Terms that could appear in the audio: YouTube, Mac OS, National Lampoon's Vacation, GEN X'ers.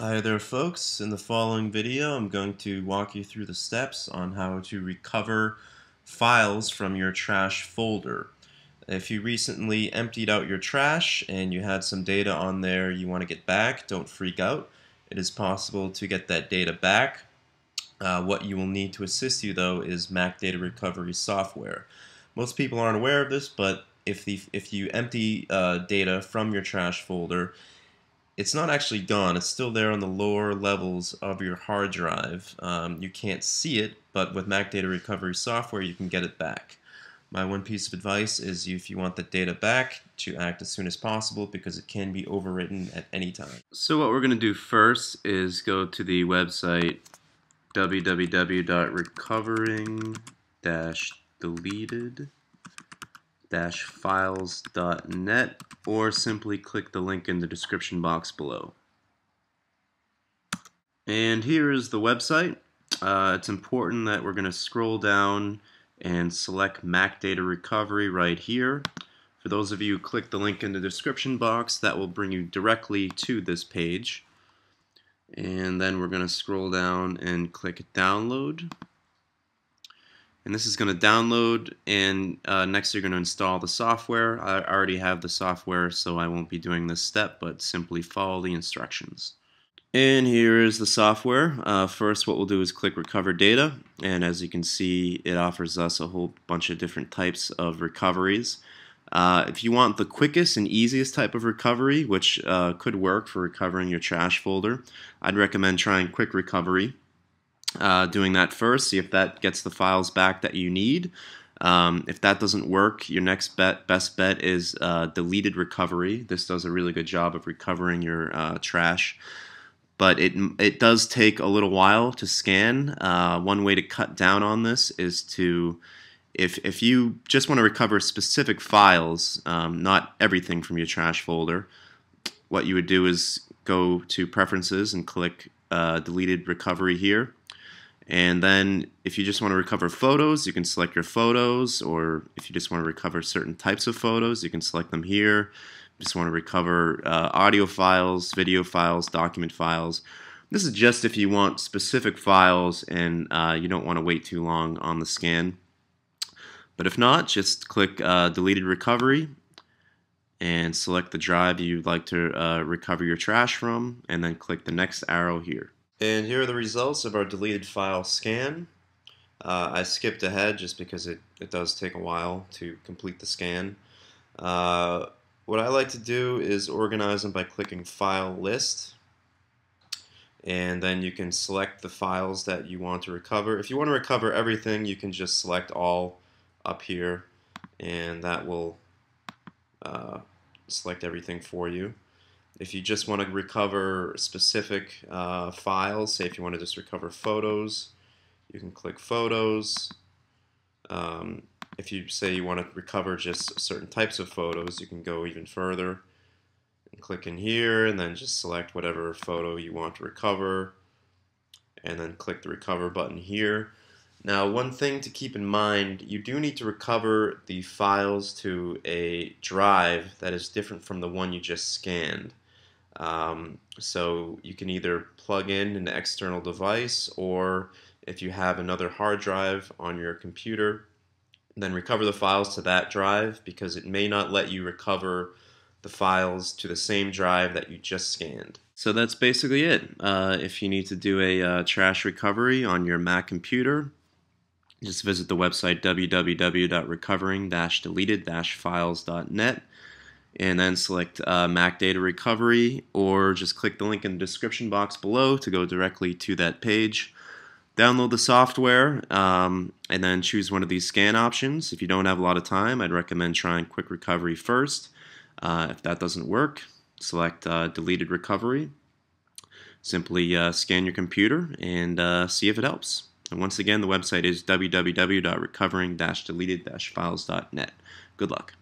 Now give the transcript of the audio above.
Hi there folks, in the following video I'm going to walk you through the steps on how to recover files from your trash folder. If you recently emptied out your trash and you had some data on there you want to get back, don't freak out. It is possible to get that data back. What you will need to assist you though is Mac data recovery software. Most people aren't aware of this, but if you empty data from your trash folder, it's not actually gone, it's still there on the lower levels of your hard drive. You can't see it, but with Mac Data Recovery software you can get it back. My one piece of advice is if you want the data back, to act as soon as possible because it can be overwritten at any time. So what we're going to do first is go to the website www.recovering-deleted-files.net, or simply click the link in the description box below. And here is the website. It's important that we're going to scroll down and select Mac Data Recovery right here. For those of you who click the link in the description box, that will bring you directly to this page. And then we're going to scroll down and click Download. And this is going to download, and next you're going to install the software. I already have the software, so I won't be doing this step, but simply follow the instructions. And here is the software. First what we'll do is click Recover Data, and as you can see it offers us a whole bunch of different types of recoveries. If you want the quickest and easiest type of recovery, which could work for recovering your trash folder, I'd recommend trying Quick Recovery. Doing that first, see if that gets the files back that you need. If that doesn't work, your next best bet is Deleted Recovery. This does a really good job of recovering your trash, but it does take a little while to scan. One way to cut down on this is to, if you just want to recover specific files, not everything from your trash folder, what you would do is go to Preferences and click Deleted Recovery here. And then if you just want to recover photos, you can select your photos, or if you just want to recover certain types of photos, you can select them here. If you just want to recover audio files, video files, document files. This is just if you want specific files and you don't want to wait too long on the scan. But if not, just click Deleted Recovery and select the drive you'd like to recover your trash from, and then click the next arrow here. And here are the results of our deleted file scan. I skipped ahead just because it does take a while to complete the scan. What I like to do is organize them by clicking File List, and then you can select the files that you want to recover. If you want to recover everything, you can just select all up here, and that will select everything for you. If you just want to recover specific files, say if you want to just recover photos, you can click Photos. If you say you want to recover just certain types of photos, you can go even further and click in here, and then just select whatever photo you want to recover, and then click the Recover button here. Now, one thing to keep in mind, you do need to recover the files to a drive that is different from the one you just scanned. So you can either plug in an external device, or if you have another hard drive on your computer, then recover the files to that drive, because it may not let you recover the files to the same drive that you just scanned. So that's basically it. If you need to do a trash recovery on your Mac computer, just visit the website www.recovering-deleted-files.net, and then select Mac Data Recovery, or just click the link in the description box below to go directly to that page. Download the software, and then choose one of these scan options. If you don't have a lot of time, I'd recommend trying Quick Recovery first. If that doesn't work, select Deleted Recovery. Simply scan your computer and see if it helps. And once again, the website is www.recovering-deleted-files.net. Good luck.